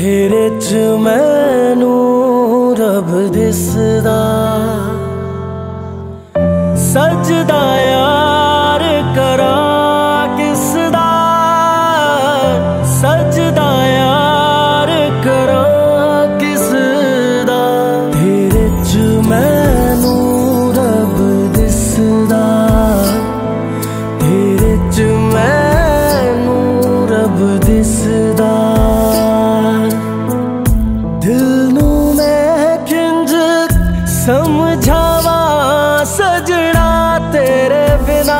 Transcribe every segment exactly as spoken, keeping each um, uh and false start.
तेरे च मैनू रब दिसदा, सजदा यार करा किसदा, सजदा यार करा किसदा। तेरे च मैनू रब दिसदा, तेरे च मैनू रब दिसदा। समझावा सजना तेरे बिना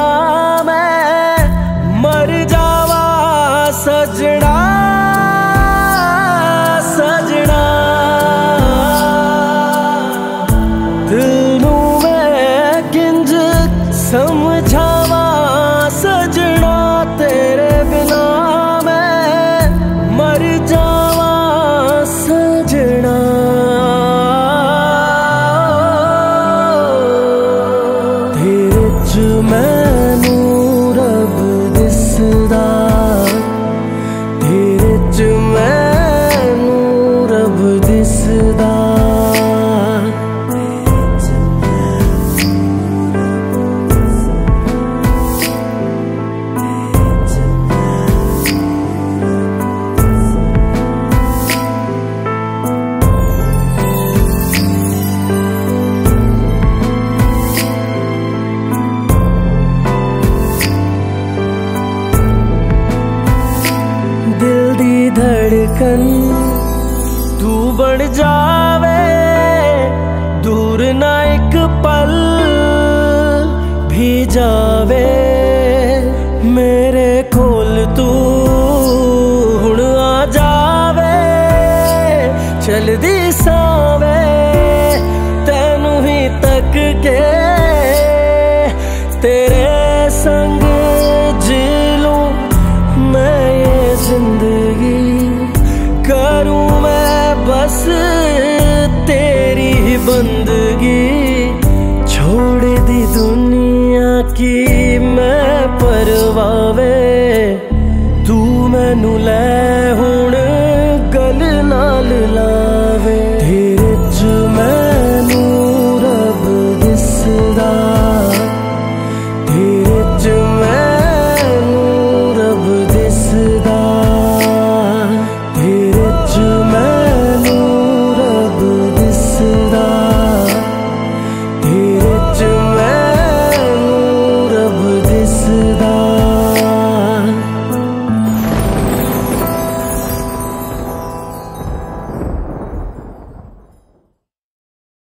मैं मर जावा सजना, सजना दिल नू मैं किंज। समझावा सजना तेरे बिना मैं मर जावा सजना। मैनू रब दिसदा, तेरे च मैनू रब दिसदा। धड़कन तू बढ़ जावे, दूर ना एक पल भी जावे। मेरे कोल तू हुण आ जावे, चलदी सावे तैनू ही तक के। तेरे संग जी लूं मैं ये जिंदगी, करूं मैं बस तेरी ही बंदगी। छोड़ दी दुनिया की मैं परवावे, तू मैनू ले